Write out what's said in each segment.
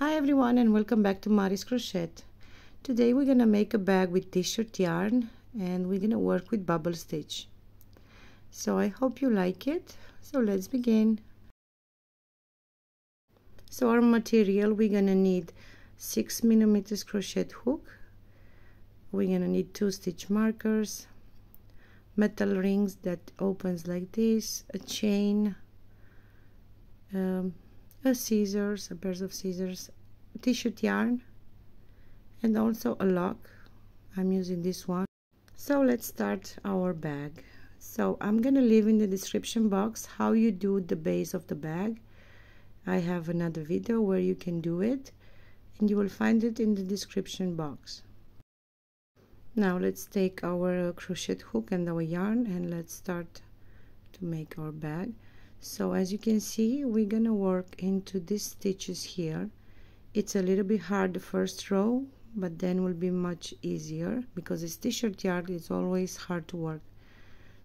Hi everyone and welcome back to Maris Crochet. Today we're gonna make a bag with t-shirt yarn and we're gonna work with bubble stitch. So I hope you like it. So let's begin. So our material, we're gonna need 6 millimeters crochet hook, we're gonna need 2 stitch markers, metal rings that opens like this, a chain, a pair of scissors, t-shirt yarn, and also a lock. I'm using this one. So let's start our bag. So I'm gonna leave in the description box how you do the base of the bag. I have another video where you can do it and you will find it in the description box. Now let's take our crochet hook and our yarn and let's start to make our bag. So as you can see, we're gonna work into these stitches here. It's a little bit hard the first row, but then will be much easier because this t-shirt yarn is always hard to work.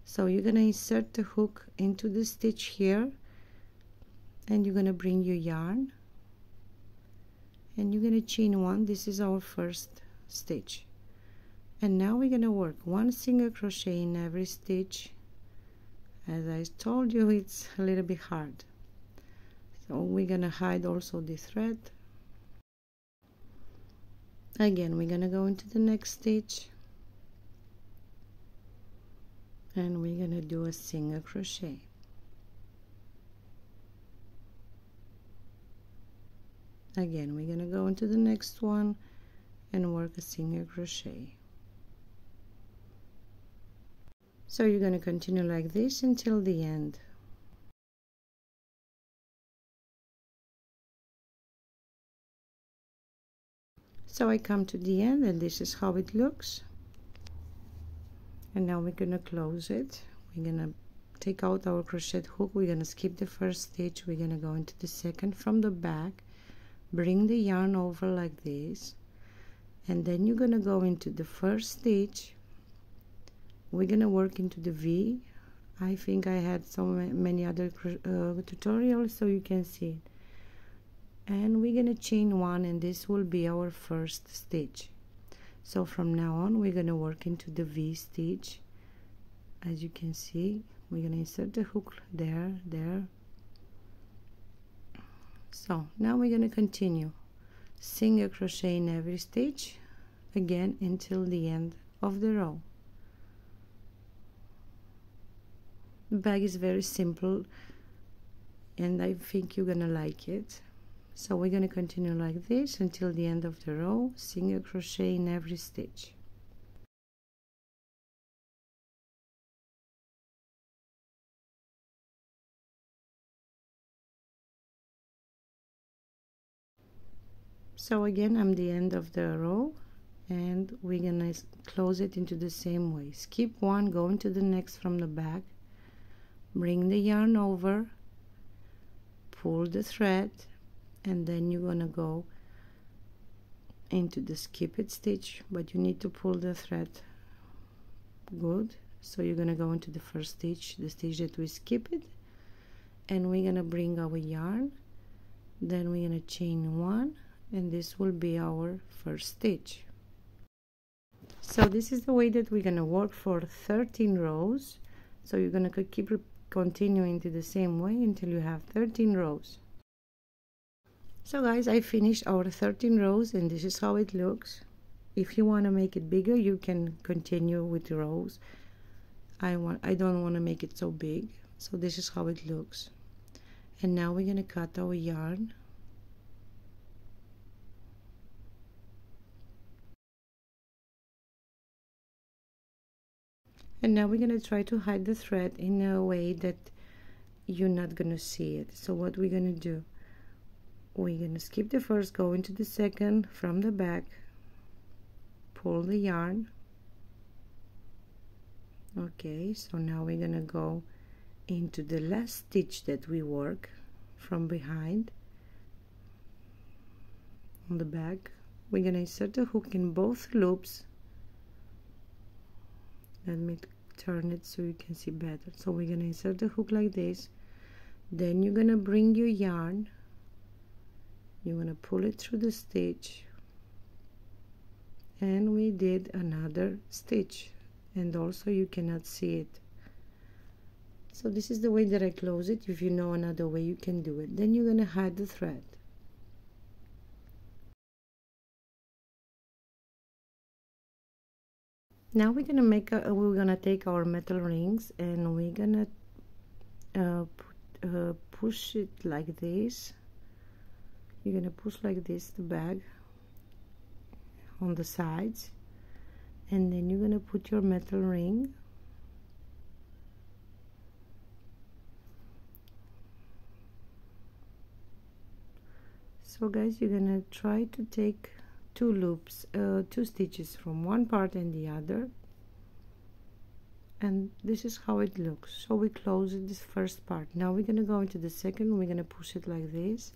So you're gonna insert the hook into the stitch here and you're gonna bring your yarn and you're gonna chain one. This is our first stitch. And now we're gonna work one single crochet in every stitch. As I told you, it's a little bit hard. So we're gonna hide also the thread. Again, we're gonna go into the next stitch and we're gonna do a single crochet. Again, we're gonna go into the next one and work a single crochet. So you're going to continue like this until the end. So I come to the end and this is how it looks. And now we're going to close it. We're going to take out our crochet hook. We're going to skip the first stitch. We're going to go into the second from the back. Bring the yarn over like this. And then you're going to go into the first stitch. We're gonna work into the V. I think I had so many other tutorials so you can see it. And we're gonna chain one and this will be our first stitch. So from now on we're gonna work into the V stitch. As you can see, we're gonna insert the hook there. So now we're gonna continue single crochet in every stitch again until the end of the row. Bag is very simple and I think you're gonna like it. So we're gonna continue like this until the end of the row, single crochet in every stitch. So again, I'm the end of the row and we're gonna close it into the same way. Skip one, go into the next from the back. Bring the yarn over, pull the thread, and then you're gonna go into the skip it stitch, but you need to pull the thread good. So you're gonna go into the first stitch, the stitch that we skip it, and we're gonna bring our yarn, then we're gonna chain one, and this will be our first stitch. So this is the way that we're gonna work for 13 rows. So you're gonna keep continuing to the same way until you have 13 rows. So guys, I finished our 13 rows and this is how it looks. If you want to make it bigger, you can continue with the rows. I don't want to make it so big, so this is how it looks. And now we're gonna cut our yarn. And now we're going to try to hide the thread in a way that you're not going to see it. So what we're going to do, we're going to skip the first, go into the second from the back, pull the yarn. Okay, so now we're going to go into the last stitch that we work from behind on the back. We're going to insert the hook in both loops. Let me turn it so you can see better. So we're gonna insert the hook like this, then you're gonna bring your yarn you want to pull it through the stitch, and we did another stitch, and also you cannot see it. So this is the way that I close it. If you know another way, you can do it. Then you're going to hide the thread. Now we're going to make a, we're going to take our metal rings, and we're going to push it like this. You're going to push like this the bag on the sides, and then you're going to put your metal ring . So guys, you're gonna try to take two loops, two stitches from one part and the other, and this is how it looks. So we close this first part. Now we're gonna go into the second. We're gonna push it like this.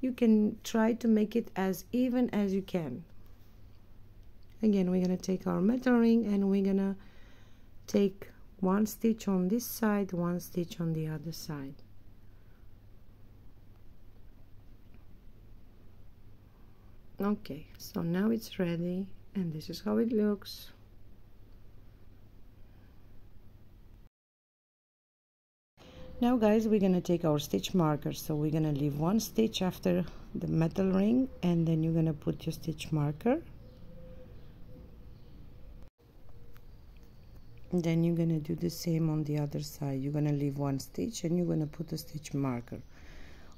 You can try to make it as even as you can. Again, we're gonna take our metal ring, and we're gonna take one stitch on this side, one stitch on the other side. Okay, so now it's ready, and this is how it looks. Now guys, we're gonna take our stitch marker. So we're gonna leave one stitch after the metal ring, and then you're gonna put your stitch marker, and then you're gonna do the same on the other side. You're gonna leave one stitch, and you're gonna put a stitch marker.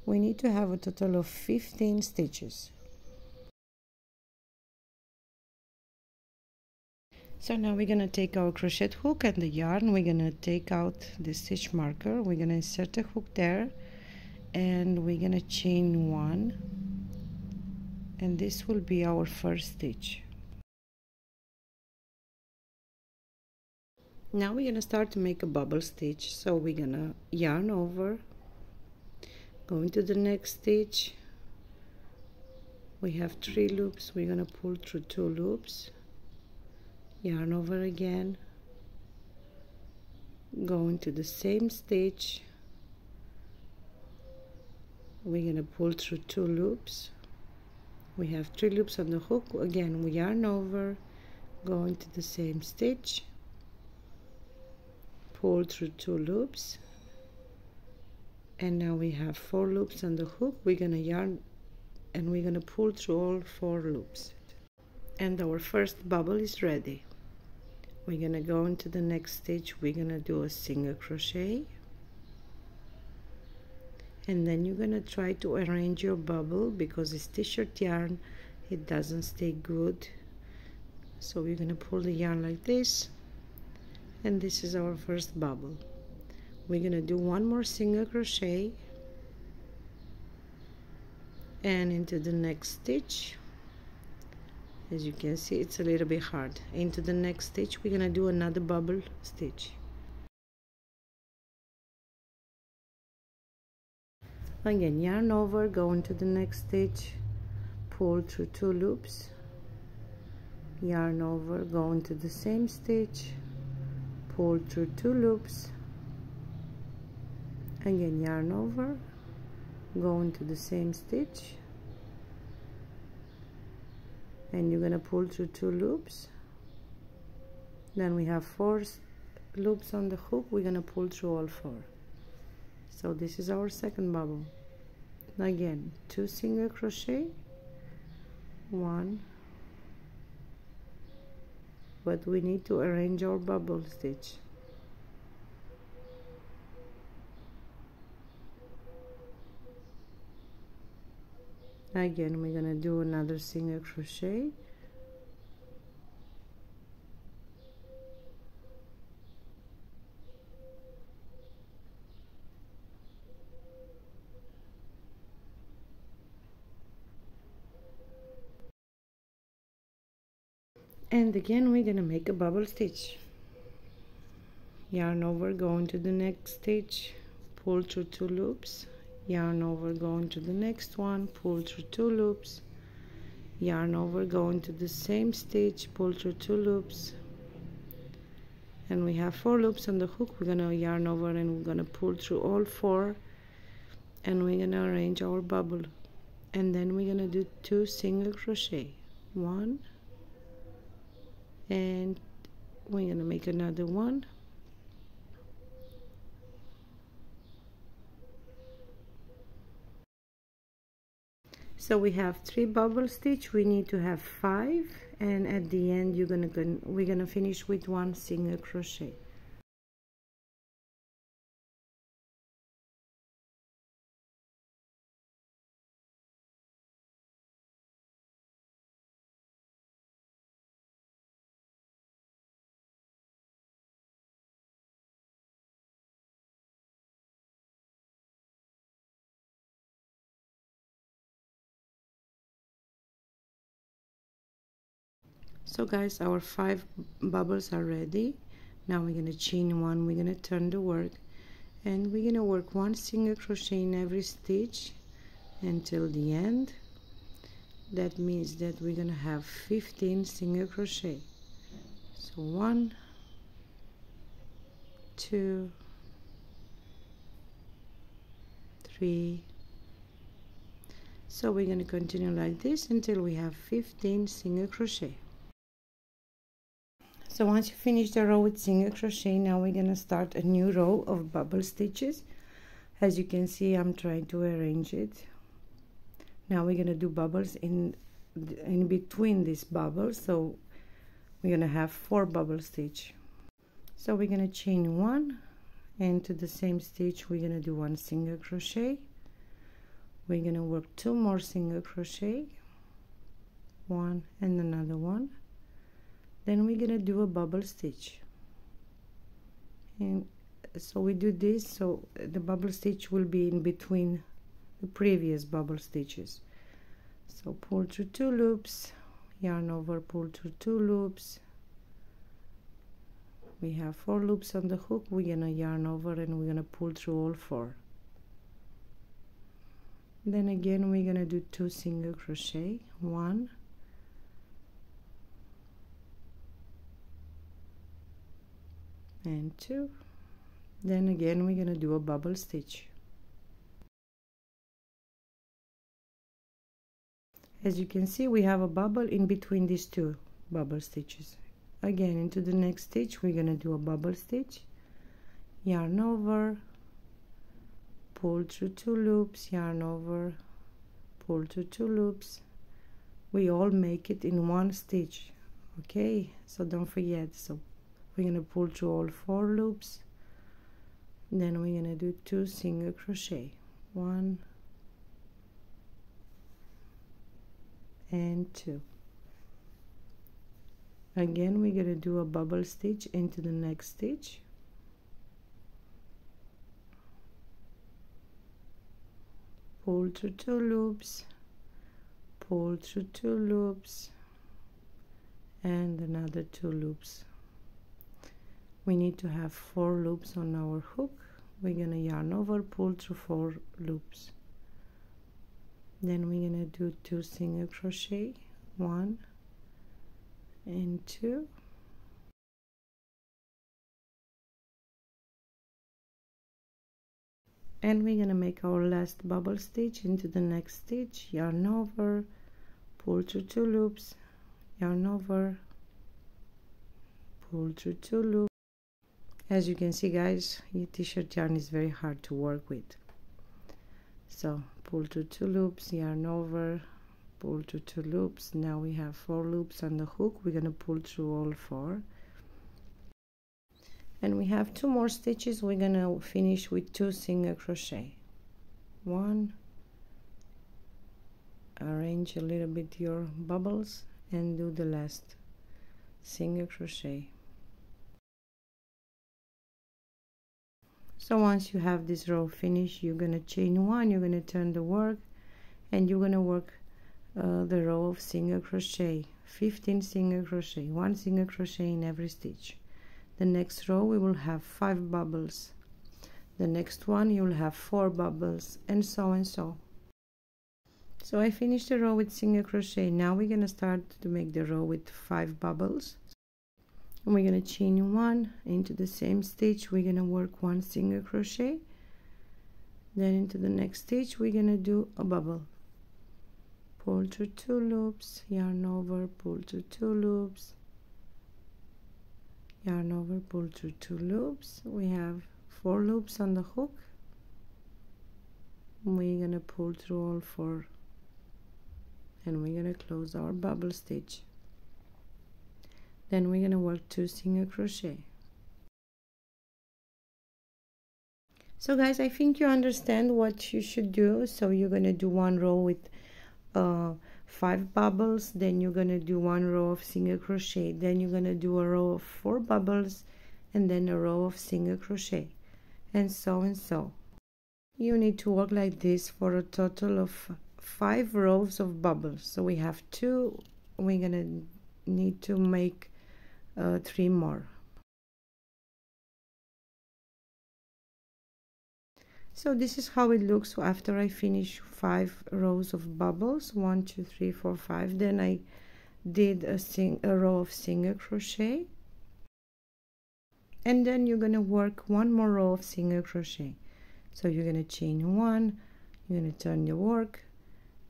We need to have a total of 15 stitches. So now we're going to take our crochet hook and the yarn. We're going to take out the stitch marker. We're going to insert a hook there, and we're going to chain one, and this will be our first stitch. Now we're going to start to make a bubble stitch. So we're going to yarn over, go into the next stitch. We have three loops. We're going to pull through two loops, yarn over again, go into the same stitch. We're gonna pull through two loops. We have three loops on the hook. Again, we yarn over, go into the same stitch, pull through two loops, and now we have four loops on the hook. We're gonna yarn, and we're gonna pull through all four loops, and our first bubble is ready. We're gonna go into the next stitch. We're gonna do a single crochet, and then you're gonna try to arrange your bubble, because it's t-shirt yarn, it doesn't stay good. So we're gonna pull the yarn like this, and this is our first bubble. We're gonna do one more single crochet, and into the next stitch. As you can see, it's a little bit hard. Into the next stitch, we're gonna do another bubble stitch. Again, yarn over, go into the next stitch, pull through two loops, yarn over, go into the same stitch, pull through two loops, again yarn over, go into the same stitch, and you're gonna pull through two loops. Then we have four loops on the hook. We're gonna pull through all four. So this is our second bubble. Again, two single crochet, one, but we need to arrange our bubble stitch. Again, we're gonna do another single crochet, and again we're gonna make a bubble stitch. Yarn over, go into the next stitch, pull through two loops, yarn over, go into the next one, pull through two loops, yarn over, go into the same stitch, pull through two loops, and we have four loops on the hook. We're gonna yarn over, and we're gonna pull through all four, and we're gonna arrange our bubble. and then we're gonna do 2 single crochet, 1, and we're gonna make another one, so we have 3 bubble stitch. We need to have 5, and at the end we're gonna finish with 1 single crochet. So guys, our 5 bubbles are ready. Now we're going to chain 1, we're going to turn the work, and we're going to work 1 single crochet in every stitch until the end. That means that we're going to have 15 single crochet. So 1, 2, 3. So we're going to continue like this until we have 15 single crochet. So once you finish the row with single crochet, now we're going to start a new row of bubble stitches. As you can see, I'm trying to arrange it. Now we're going to do bubbles in between these bubbles, so we're going to have 4 bubble stitch. So we're going to chain 1, and to the same stitch we're going to do 1 single crochet. We're going to work 2 more single crochet, 1 and another 1. Then we're gonna do a bubble stitch, and so we do this so the bubble stitch will be in between the previous bubble stitches. So pull through 2 loops, yarn over, pull through 2 loops. We have 4 loops on the hook. We're gonna yarn over and we're gonna pull through all 4. Then again we're gonna do 2 single crochet, 1, and 2. Then again we're gonna do a bubble stitch. As you can see, we have a bubble in between these 2 bubble stitches. Again, into the next stitch we're gonna do a bubble stitch, yarn over, pull through 2 loops, yarn over, pull through 2 loops. We all make it in 1 stitch, okay? So don't forget. So we're going to pull through all 4 loops, then we're going to do 2 single crochet, 1 and 2. Again we're going to do a bubble stitch into the next stitch, pull through 2 loops, pull through 2 loops, and another 2 loops. We need to have 4 loops on our hook. We're gonna yarn over, pull through 4 loops. Then we're gonna do 2 single crochet, 1 and 2. And we're gonna make our last bubble stitch into the next stitch, yarn over, pull through 2 loops, yarn over, pull through 2 loops. As you can see guys, your t-shirt yarn is very hard to work with. So pull through 2 loops, yarn over, pull through 2 loops. Now we have 4 loops on the hook. We're gonna pull through all 4, and we have 2 more stitches. We're gonna finish with 2 single crochet, 1. Arrange a little bit your bubbles and do the last single crochet. So once you have this row finished, you're going to chain 1, you're going to turn the work, and you're going to work the row of single crochet, 15 single crochet, 1 single crochet in every stitch. The next row we will have 5 bubbles, the next one you'll have 4 bubbles, and so and so. So I finished the row with single crochet. Now we're going to start to make the row with 5 bubbles. We're going to chain 1, into the same stitch we're going to work 1 single crochet, then into the next stitch we're going to do a bubble, pull through 2 loops, yarn over, pull through 2 loops, yarn over, pull through 2 loops. We have 4 loops on the hook. We're gonna pull through all 4 and we're gonna close our bubble stitch. Then we're gonna work 2 single crochet. So guys, I think you understand what you should do. So you're gonna do one row with 5 bubbles, then you're gonna do one row of single crochet, then you're gonna do a row of 4 bubbles, and then a row of single crochet, and so and so. You need to work like this for a total of 5 rows of bubbles. So we have 2, we're gonna need to make 3 more. So this is how it looks after I finish 5 rows of bubbles, 1, 2, 3, 4, 5. Then I did a row of single crochet, and then you're gonna work one more row of single crochet. So you're gonna chain 1, you're gonna turn your work,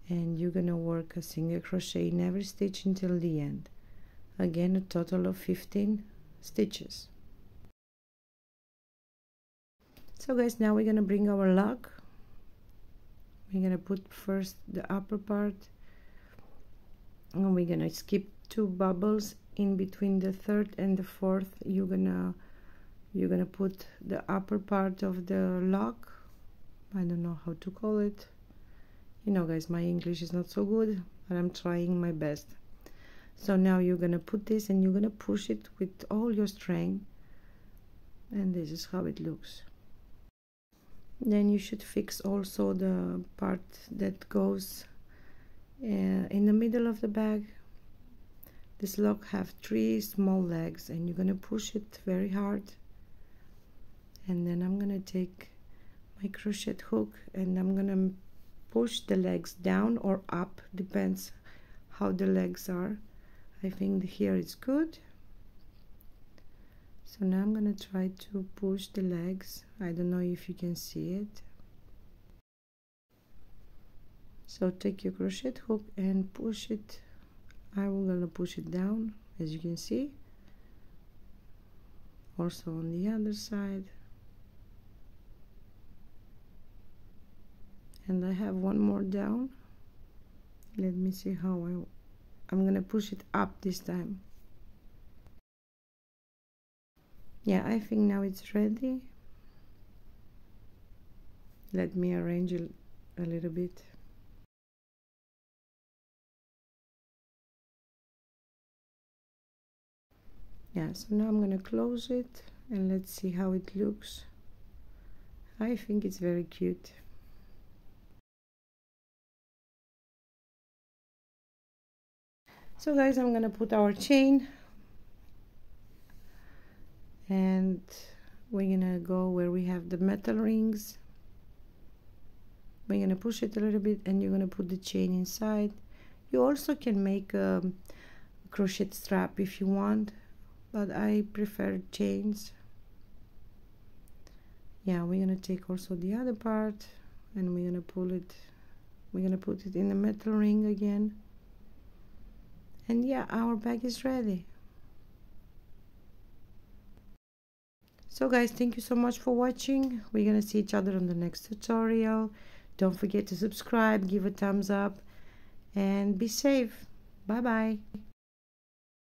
and you're gonna work a single crochet in every stitch until the end. Again, a total of 15 stitches. So guys, now we're gonna bring our lug. We're gonna put first the upper part, and we're gonna skip 2 bubbles in between the 3rd and the 4th. You're gonna put the upper part of the lug. I don't know how to call it. You know guys, my English is not so good, but I'm trying my best. So now you're gonna put this and you're gonna push it with all your strength, and this is how it looks. Then you should fix also the part that goes in the middle of the bag. This log have 3 small legs, and you're gonna push it very hard. And then I'm gonna take my crochet hook and I'm gonna push the legs down or up, depends how the legs are. I think here is good. So now I'm gonna try to push the legs. I don't know if you can see it. So take your crochet hook and push it. I'm gonna push it down, as you can see. Also on the other side. And I have one more down. Let me see how I'm gonna push it up this time. Yeah, I think now it's ready. Let me arrange it a little bit. Yeah, so now I'm gonna close it and let's see how it looks. I think it's very cute. So guys, I'm gonna put our chain, and we're gonna go where we have the metal rings. We're gonna push it a little bit and you're gonna put the chain inside. You also can make a crochet strap if you want, but I prefer chains. Yeah, we're gonna take also the other part and we're gonna pull it, we're gonna put it in the metal ring again, and yeah, our bag is ready. So guys, thank you so much for watching. We're gonna see each other on the next tutorial. Don't forget to subscribe, give a thumbs up, and be safe. Bye bye.